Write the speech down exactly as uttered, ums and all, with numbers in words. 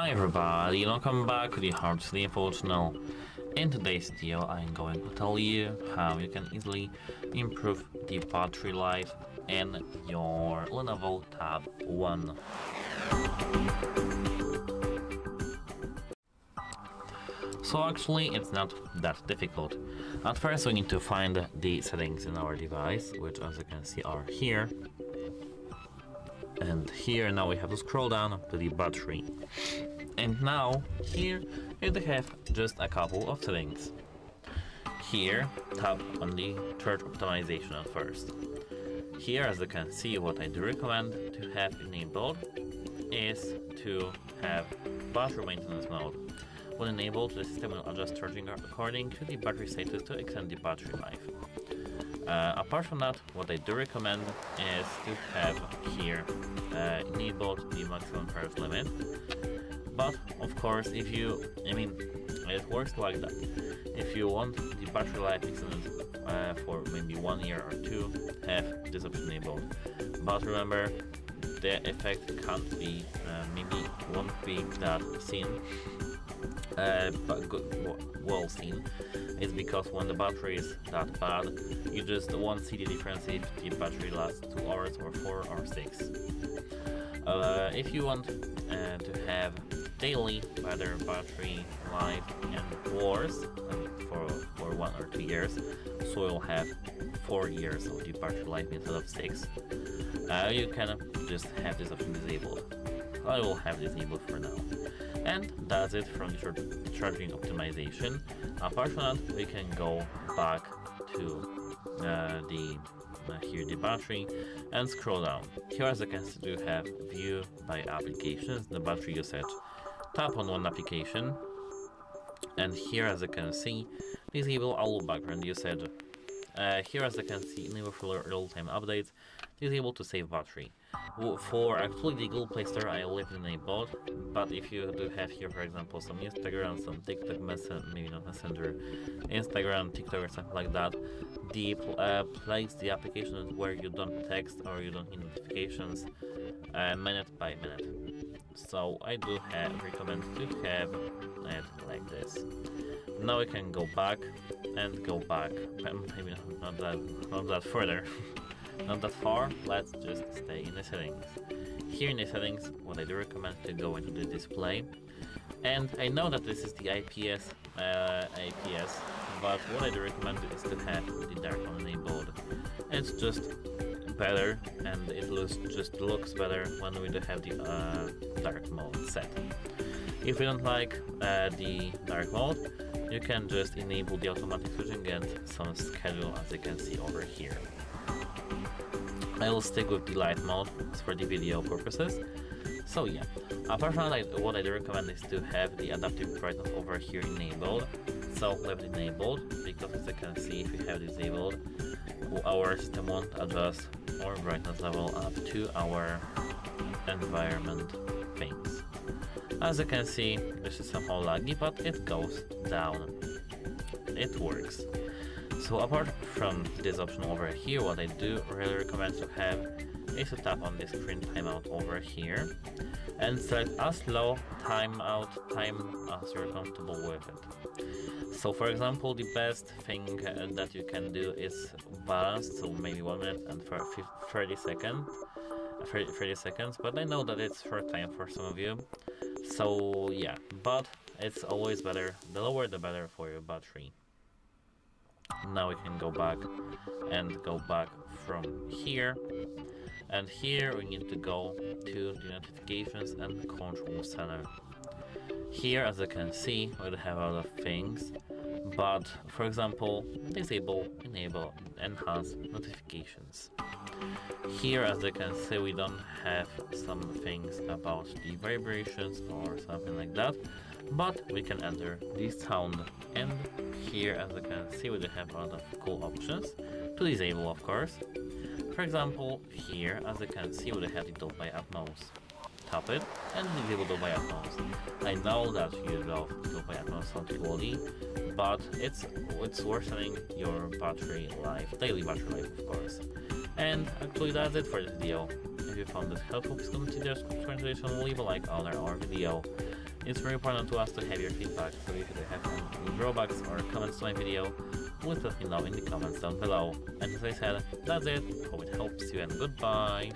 Hi everybody, welcome back to the HardReset.Info channel. In today's video I'm going to tell you how you can easily improve the battery life in your Lenovo Tab One. So actually it's not that difficult. At first we need to find the settings in our device, which as you can see are here. And here now we have to scroll down to the battery. And now here you have just a couple of settings. Here tap on the church optimization at first. Here, as you can see, what I do recommend to have enabled is to have battery maintenance mode. When enabled, the system will adjust charging according to the battery status to extend the battery life. Uh, apart from that, what I do recommend is to have here uh, enabled the maximum charge limit. But of course, if you, I mean, it works like that. If you want the battery life extended uh, for maybe one year or two, have this option enabled. But remember, the effect can't be, uh, maybe won't be that seen. Uh, but good, well seen. It's because when the battery is that bad, you just won't see the difference if the battery lasts two hours or four or six. Uh, if you want uh, to have daily better battery life and worse um, for for one or two years, so you'll have four years of the battery life instead of six. Uh, you can just have this option disabled. I will have this enabled for now. And that's it from the charging optimization. Apart from that, we can go back to uh, the uh, here the battery and scroll down. Here, as you can see, you have view by applications, the battery usage. Tap on one application, and here, as you can see, disable all background usage. Uh, here, as you can see, enable for real-time updates. Disable to save battery. For actually the Google Play Store, I leave enabled, but if you do have here, for example, some Instagram, some TikTok Messenger, maybe not Messenger, Instagram, TikTok, or something like that, the uh, place the application where you don't text or you don't need notifications uh, minute by minute. So I do have recommend to have it like this. Now we can go back and go back, maybe not that, not that further. Not that far, let's just stay in the settings. Here in the settings, what I do recommend to go into the display. And I know that this is the I P S, uh, I P S, but what I do recommend is to have the dark mode enabled. It's just better, and it looks, just looks better when we do have the uh, dark mode set. If you don't like uh, the dark mode, you can just enable the automatic switching and some schedule, as you can see over here. I will stick with the light mode for the video purposes. So yeah, apart from that, what I do recommend is to have the adaptive brightness over here enabled. So leave it enabled, because as you can see, if we have disabled, our system won't adjust our brightness level up to our environment things. As you can see, this is somehow laggy, but it goes down. It works. So apart from this option over here, what I do really recommend to have is to tap on the screen timeout over here and select as low timeout time as you're comfortable with it. So for example, the best thing uh, that you can do is balance, so maybe one minute and thirty seconds, but I know that it's short time for some of you. So yeah, but it's always better, the lower the better for your battery. Now we can go back and go back from here, and here we need to go to the notifications and control center. Here, as you can see, we have a lot of things, but for example, disable, enable, enhance notifications. Here, as you can see, we don't have some things about the vibrations or something like that, but we can enter the sound. And here, as you can see, we have a lot of cool options to disable, of course. For example, here, as you can see, we have the Dolby by Atmos. Tap it and disable Dolby by Atmos. I know that you love Dolby by Atmos actually, but it's it's worsening your battery life, daily battery life, of course. And actually, that's it for this video. If you found this helpful, please consider subscribing, leave a like on our video. It's very important to us to have your feedback, so if you have any drawbacks or comments to my video, please let me know in the comments down below. And as I said, that's it, hope it helps you, and goodbye!